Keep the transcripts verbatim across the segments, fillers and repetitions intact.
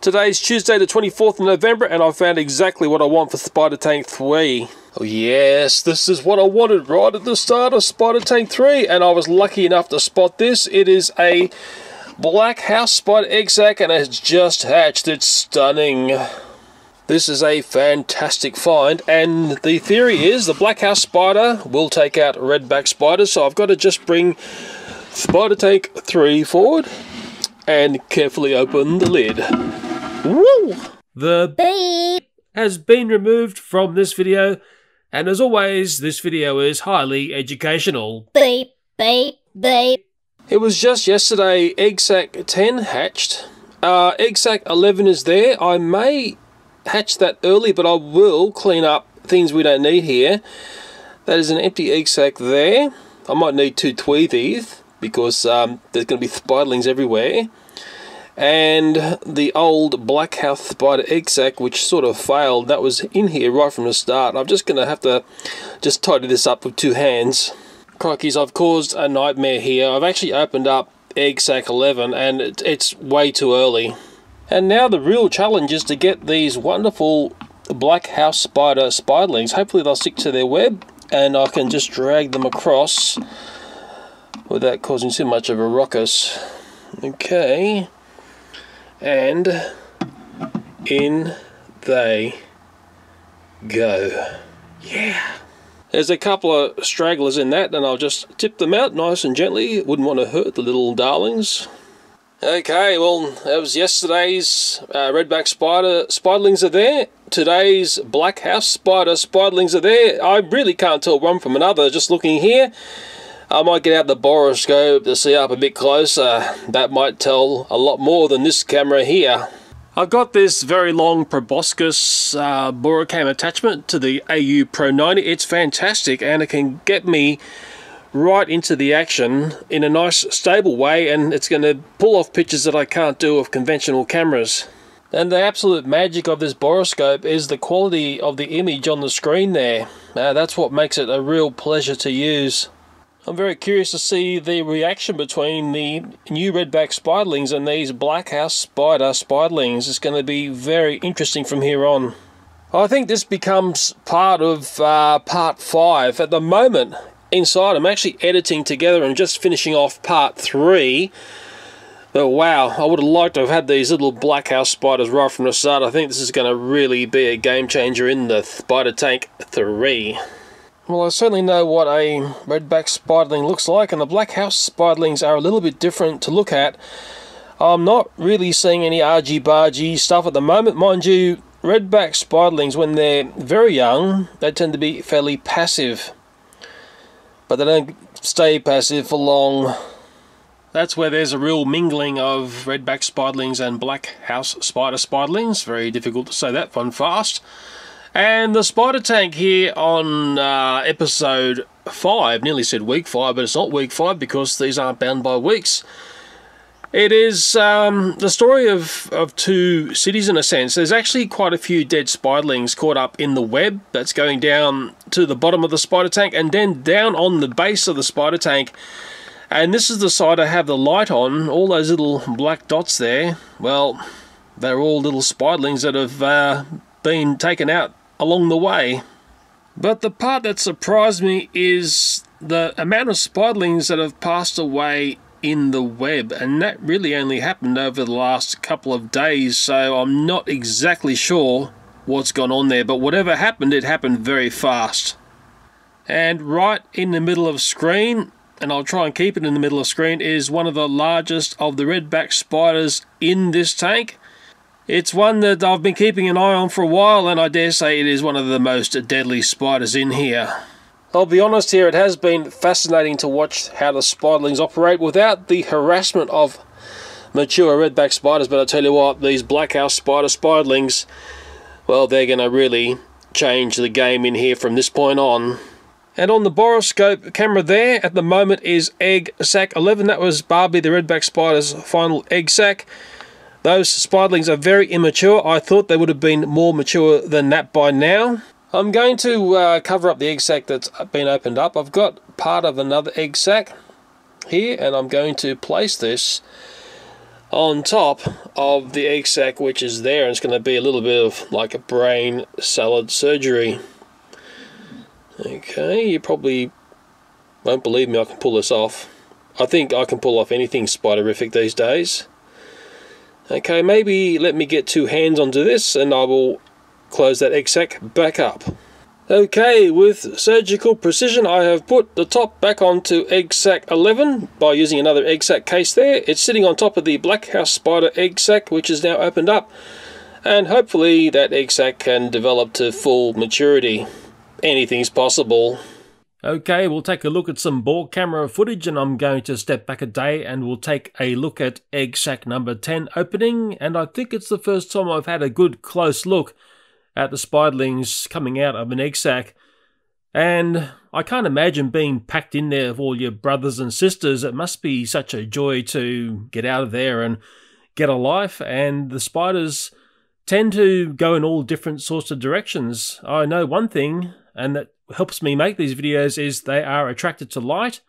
Today's Tuesday the twenty-fourth of November, and I found exactly what I want for Spider Tank three. Oh yes, this is what I wanted right at the start of Spider Tank three, and I was lucky enough to spot this. It is a Black House Spider egg sac, and it's just hatched. It's stunning. This is a fantastic find, and the theory is the Black House Spider will take out Redback Spider, so I've got to just bring Spider Tank three forward and carefully open the lid. Woo! The beep has been removed from this video, and as always, this video is highly educational. Beep, beep, beep. It was just yesterday, egg sac ten hatched. Uh, egg sac eleven is there. I may hatch that early, but I will clean up things we don't need here. That is an empty egg sac there. I might need two Tweethies because um, there's going to be spiderlings everywhere, and the old Black House Spider egg sac, which sort of failed, that was in here right from the start. I'm just going to have to just tidy this up with two hands. Crikey, I've caused a nightmare here. I've actually opened up egg sac eleven, and it, it's way too early. And now the real challenge is to get these wonderful Black House Spider spiderlings. Hopefully they'll stick to their web and I can just drag them across without causing too much of a ruckus. Okay. And in they go. Yeah. There's a couple of stragglers in that, and I'll just tip them out nice and gently. Wouldn't want to hurt the little darlings. Okay, well, that was yesterday's uh, Redback Spider spiderlings are there. Today's Black House Spider spiderlings are there. I really can't tell one from another just looking here. I might get out the boroscope to see up a bit closer. That might tell a lot more than this camera here. I got this very long proboscis uh, borocam attachment to the A U Pro ninety. It's fantastic, and it can get me right into the action in a nice stable way, and it's going to pull off pictures that I can't do of conventional cameras. And the absolute magic of this boroscope is the quality of the image on the screen there. Uh, that's what makes it a real pleasure to use. I'm very curious to see the reaction between the new Redback Spiderlings and these Black House Spider Spiderlings. It's going to be very interesting from here on. I think this becomes part of uh, part five. At the moment, inside, I'm actually editing together and just finishing off part three. But wow, I would have liked to have had these little Black House Spiders right from the start. I think this is going to really be a game changer in the Spider Tank three. Well, I certainly know what a Redback Spiderling looks like, and the Black House Spiderlings are a little bit different to look at. I'm not really seeing any argy-bargy stuff at the moment. Mind you, Redback Spiderlings, when they're very young, they tend to be fairly passive. But they don't stay passive for long. That's where there's a real mingling of Redback Spiderlings and Black House Spider Spiderlings. Very difficult to say that one fast. And the Spider Tank here on uh, episode five, nearly said week five, but it's not week five because these aren't bound by weeks. It is um, the story of, of two cities in a sense. There's actually quite a few dead spiderlings caught up in the web that's going down to the bottom of the Spider Tank and then down on the base of the Spider Tank. And this is the side I have the light on. All those little black dots there, well, they're all little spiderlings that have uh, been taken out along the way. But the part that surprised me is the amount of spiderlings that have passed away in the web, and that really only happened over the last couple of days, so I'm not exactly sure what's gone on there, but whatever happened, it happened very fast. And right in the middle of screen, and I'll try and keep it in the middle of screen, is one of the largest of the Redback Spiders in this tank. It's one that I've been keeping an eye on for a while, and I dare say it is one of the most deadly spiders in here. I'll be honest here, it has been fascinating to watch how the spiderlings operate without the harassment of mature Redback Spiders, but I tell you what, these Black House Spider spiderlings, well, they're going to really change the game in here from this point on. And on the boroscope camera there, at the moment, is egg sac eleven. That was Barbie, the Redback Spider's final egg sac. Those spiderlings are very immature. I thought they would have been more mature than that by now. I'm going to uh, cover up the egg sac that's been opened up. I've got part of another egg sac here, and I'm going to place this on top of the egg sac, which is there. It's going to be a little bit of like a brain salad surgery. Okay, you probably won't believe me I can pull this off. I think I can pull off anything Spiderific these days. Okay, maybe let me get two hands onto this and I will close that egg sac back up. Okay, with surgical precision I have put the top back onto egg sac eleven by using another egg sac case there. It's sitting on top of the Black House Spider egg sac, which is now opened up, and hopefully that egg sac can develop to full maturity. Anything's possible. Okay, we'll take a look at some ball camera footage, and I'm going to step back a day and we'll take a look at egg sac number ten opening. And I think it's the first time I've had a good close look at the spiderlings coming out of an egg sac. And I can't imagine being packed in there with all your brothers and sisters. It must be such a joy to get out of there and get a life. And the spiders tend to go in all different sorts of directions. I know one thing, and that helps me make these videos, is they are attracted to light.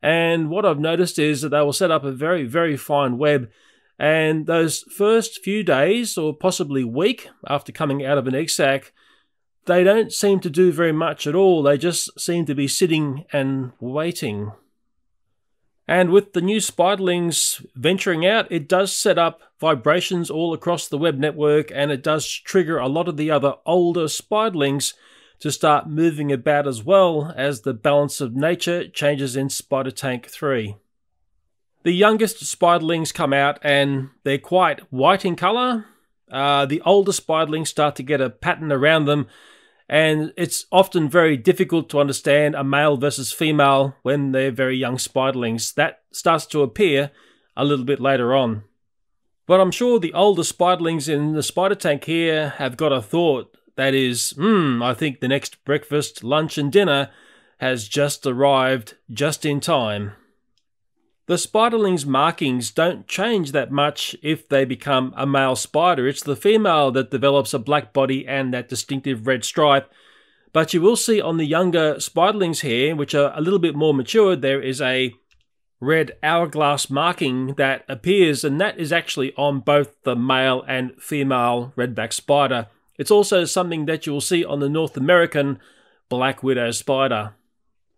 And what I've noticed is that they will set up a very, very fine web, and those first few days or possibly week after coming out of an egg sac, they don't seem to do very much at all. They just seem to be sitting and waiting. And with the new spiderlings venturing out, it does set up vibrations all across the web network, and it does trigger a lot of the other older spiderlings to start moving about, as well as the balance of nature changes in Spider Tank three. The youngest spiderlings come out and they're quite white in colour. Uh, the older spiderlings start to get a pattern around them, and it's often very difficult to understand a male versus female when they're very young spiderlings. That starts to appear a little bit later on. But I'm sure the older spiderlings in the spider tank here have got a thought. That is, hmm, I think the next breakfast, lunch and dinner has just arrived just in time. The spiderlings' markings don't change that much if they become a male spider. It's the female that develops a black body and that distinctive red stripe. But you will see on the younger spiderlings here, which are a little bit more matured, there is a red hourglass marking that appears, and that is actually on both the male and female redback spider. It's also something that you will see on the North American black widow spider.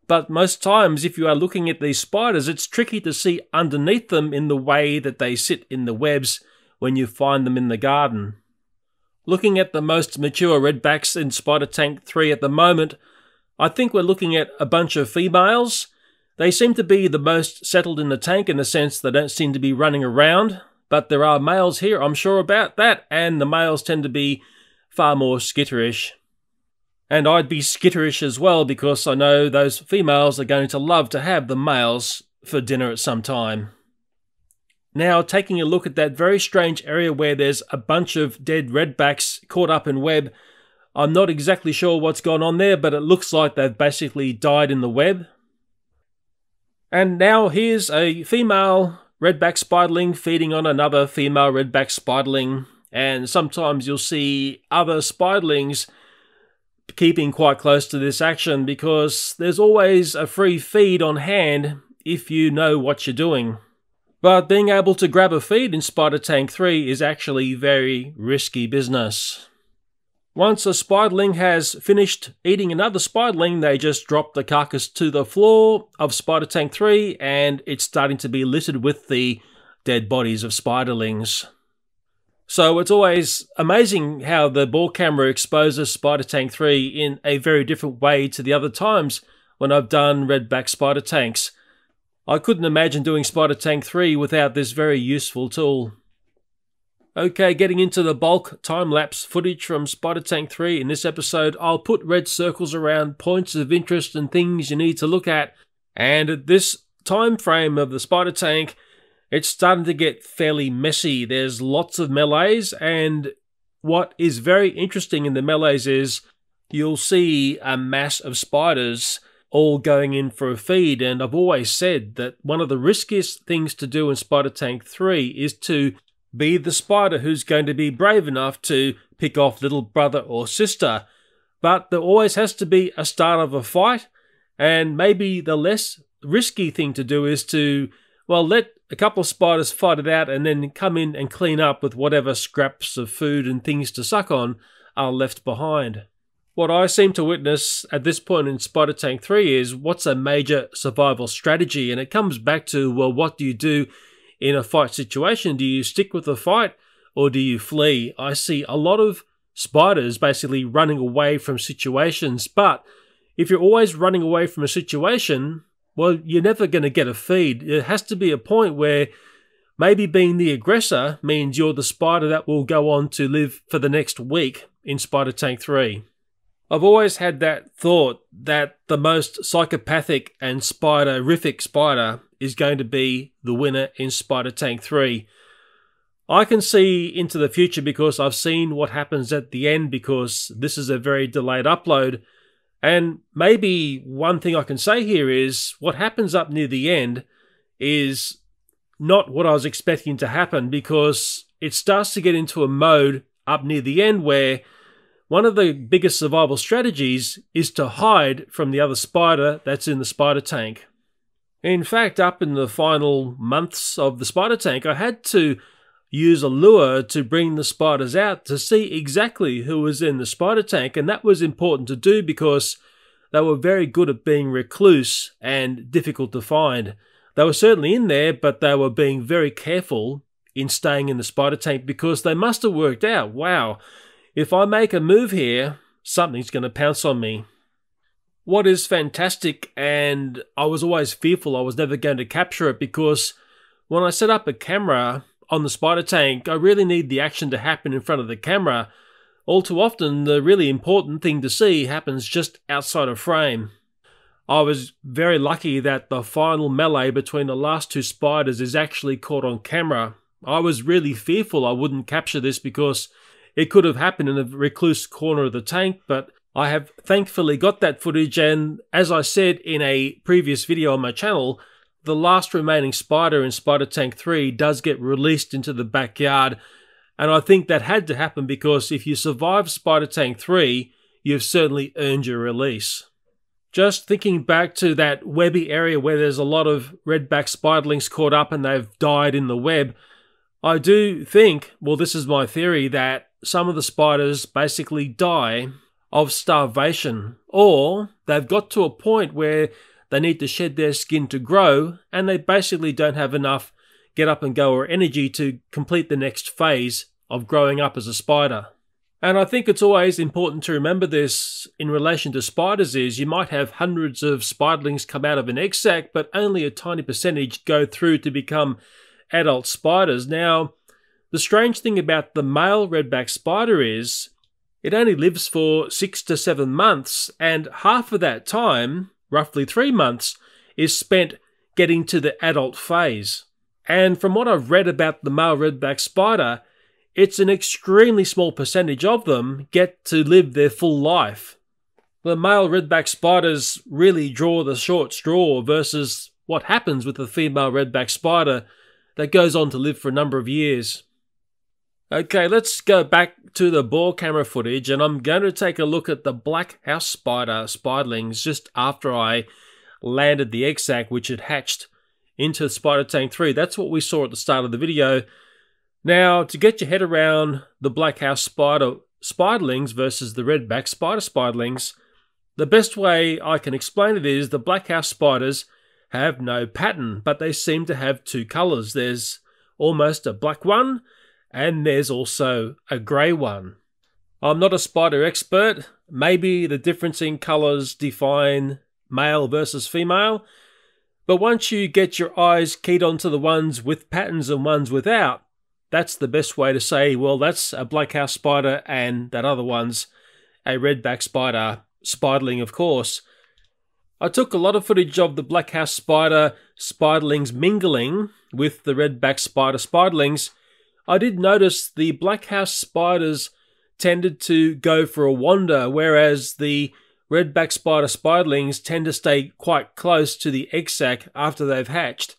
But most times, if you are looking at these spiders, it's tricky to see underneath them in the way that they sit in the webs when you find them in the garden. Looking at the most mature redbacks in Spider Tank three at the moment, I think we're looking at a bunch of females. They seem to be the most settled in the tank, in the sense they don't seem to be running around, but there are males here, I'm sure about that, and the males tend to be far more skitterish. And I'd be skitterish as well, because I know those females are going to love to have the males for dinner at some time. Now, taking a look at that very strange area where there's a bunch of dead redbacks caught up in web, I'm not exactly sure what's gone on there, but it looks like they've basically died in the web. And now here's a female redback spiderling feeding on another female redback spiderling. And sometimes you'll see other spiderlings keeping quite close to this action, because there's always a free feed on hand if you know what you're doing. But being able to grab a feed in Spider Tank three is actually very risky business. Once a spiderling has finished eating another spiderling, they just drop the carcass to the floor of Spider Tank three, and it's starting to be littered with the dead bodies of spiderlings. So it's always amazing how the ball camera exposes Spider Tank three in a very different way to the other times when I've done redback spider tanks. I couldn't imagine doing Spider Tank three without this very useful tool. Okay, getting into the bulk time-lapse footage from Spider Tank three in this episode, I'll put red circles around points of interest and things you need to look at. And at this time frame of the spider tank, it's starting to get fairly messy. There's lots of melees, and what is very interesting in the melees is you'll see a mass of spiders all going in for a feed, and I've always said that one of the riskiest things to do in Spider Tank three is to be the spider who's going to be brave enough to pick off little brother or sister. But there always has to be a start of a fight, and maybe the less risky thing to do is to Well, let a couple of spiders fight it out and then come in and clean up with whatever scraps of food and things to suck on are left behind. What I seem to witness at this point in Spider Tank three is what's a major survival strategy, and it comes back to, well, what do you do in a fight situation? Do you stick with the fight or do you flee? I see a lot of spiders basically running away from situations, but if you're always running away from a situation, well, you're never going to get a feed. It has to be a point where maybe being the aggressor means you're the spider that will go on to live for the next week in Spider Tank three. I've always had that thought that the most psychopathic and spiderific spider is going to be the winner in Spider Tank three. I can see into the future because I've seen what happens at the end, because this is a very delayed upload. And maybe one thing I can say here is what happens up near the end is not what I was expecting to happen, because it starts to get into a mode up near the end where one of the biggest survival strategies is to hide from the other spider that's in the spider tank. In fact, up in the final months of the spider tank, I had to use a lure to bring the spiders out to see exactly who was in the spider tank, and that was important to do because they were very good at being recluse and difficult to find. They were certainly in there, but they were being very careful in staying in the spider tank because they must have worked out, wow, if I make a move here, something's going to pounce on me. What is fantastic, and I was always fearful I was never going to capture it, because when I set up a camera on the spider tank, I really need the action to happen in front of the camera. All too often, the really important thing to see happens just outside of frame. I was very lucky that the final melee between the last two spiders is actually caught on camera. I was really fearful I wouldn't capture this because it could have happened in a recluse corner of the tank, but I have thankfully got that footage, and as I said in a previous video on my channel, the last remaining spider in Spider Tank three does get released into the backyard, and I think that had to happen because if you survive Spider Tank three, you've certainly earned your release. Just thinking back to that webby area where there's a lot of redback spiderlings caught up and they've died in the web, I do think, well, this is my theory, that some of the spiders basically die of starvation, or they've got to a point where they need to shed their skin to grow, and they basically don't have enough get up and go or energy to complete the next phase of growing up as a spider. And I think it's always important to remember this in relation to spiders is you might have hundreds of spiderlings come out of an egg sac, but only a tiny percentage go through to become adult spiders. Now, the strange thing about the male redback spider is it only lives for six to seven months, and half of that time, roughly three months, is spent getting to the adult phase. And from what I've read about the male redback spider, it's an extremely small percentage of them get to live their full life. The male redback spiders really draw the short straw versus what happens with the female redback spider that goes on to live for a number of years. Okay, let's go back to the ball camera footage, and I'm going to take a look at the Black House Spider spiderlings just after I landed the egg sac, which had hatched into Spider Tank three. That's what we saw at the start of the video. Now, to get your head around the Black House Spider spiderlings versus the Redback Spider spiderlings, the best way I can explain it is the Black House spiders have no pattern, but they seem to have two colors. There's almost a black one, and there's also a grey one. I'm not a spider expert. Maybe the difference in colours define male versus female. But once you get your eyes keyed onto the ones with patterns and ones without, that's the best way to say, well, that's a Black House spider and that other one's a redback spider, spiderling, of course. I took a lot of footage of the Black House spider spiderlings mingling with the redback spider spiderlings. I did notice the Black House spiders tended to go for a wander, whereas the redback spider spiderlings tend to stay quite close to the egg sac after they've hatched.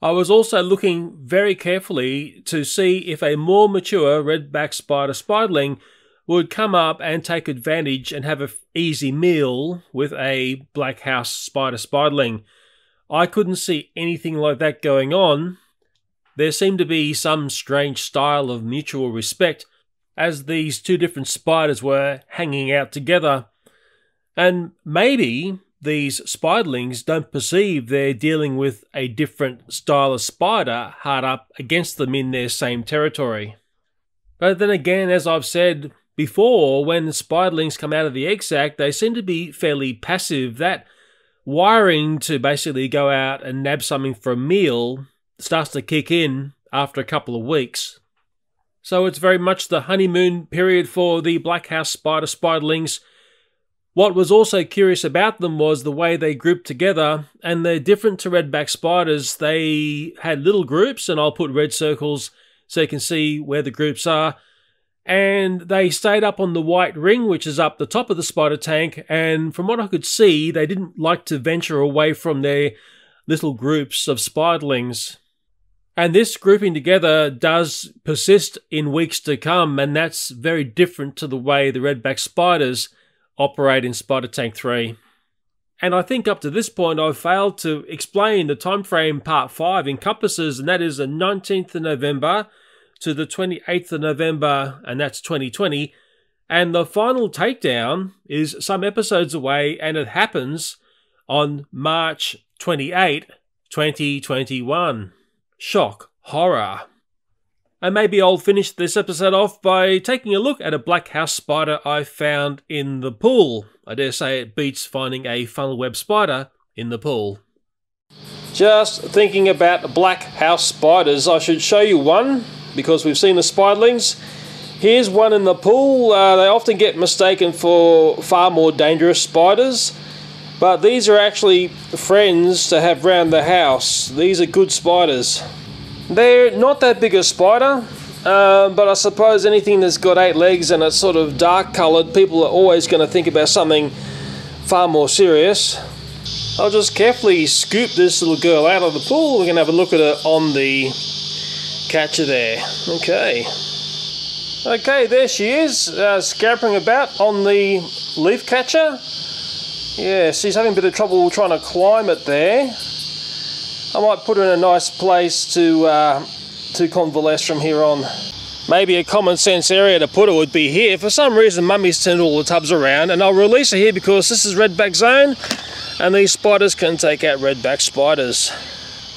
I was also looking very carefully to see if a more mature redback spider spiderling would come up and take advantage and have an easy meal with a Black House spider spiderling. I couldn't see anything like that going on. There seemed to be some strange style of mutual respect as these two different spiders were hanging out together. And maybe these spiderlings don't perceive they're dealing with a different style of spider hard up against them in their same territory. But then again, as I've said before, when spiderlings come out of the egg sac, they seem to be fairly passive. That wiring to basically go out and nab something for a meal starts to kick in after a couple of weeks. So it's very much the honeymoon period for the Black House Spider spiderlings. What was also curious about them was the way they grouped together, and they're different to redback spiders. They had little groups, and I'll put red circles so you can see where the groups are. And they stayed up on the white ring, which is up the top of the spider tank, and from what I could see, they didn't like to venture away from their little groups of spiderlings. And this grouping together does persist in weeks to come, and that's very different to the way the redback spiders operate in Spider Tank three. And I think up to this point I've failed to explain the time frame part five encompasses, and that is the nineteenth of November to the twenty-eighth of November, and that's twenty twenty, and the final takedown is some episodes away, and it happens on March twenty-eighth, twenty twenty-one. Shock, horror. And maybe I'll finish this episode off by taking a look at a black house spider I found in the pool. I dare say it beats finding a funnel web spider in the pool. Just thinking about black house spiders, I should show you one because we've seen the spiderlings. Here's one in the pool. Uh, they often get mistaken for far more dangerous spiders, but these are actually friends to have round the house. These are good spiders. They're not that big a spider, uh, but I suppose anything that's got eight legs and it's sort of dark coloured, people are always going to think about something far more serious. I'll just carefully scoop this little girl out of the pool. We're going to have a look at her on the catcher there. Okay. Okay, there she is, uh, scampering about on the leaf catcher. Yeah, she's having a bit of trouble trying to climb it there. I might put her in a nice place to, uh, to convalesce from here on. Maybe a common sense area to put her would be here. For some reason, Mummy's turned all the tubs around, and I'll release her here because this is redback zone, and these spiders can take out redback spiders.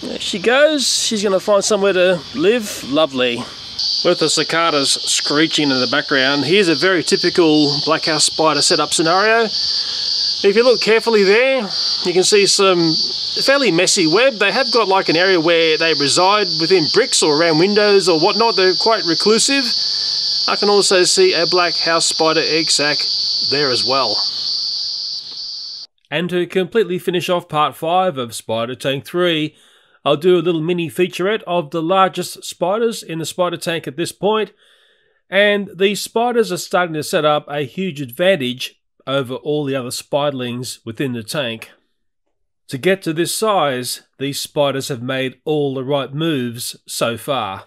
There she goes. She's going to find somewhere to live. Lovely. With the cicadas screeching in the background, here's a very typical black house spider setup scenario. If you look carefully there, you can see some fairly messy web. They have got like an area where they reside within bricks or around windows or whatnot. They're quite reclusive. I can also see a black house spider egg sac there as well. And to completely finish off part five of Spider Tank three, I'll do a little mini featurette of the largest spiders in the spider tank at this point. And these spiders are starting to set up a huge advantage over all the other spiderlings within the tank. To get to this size, these spiders have made all the right moves so far.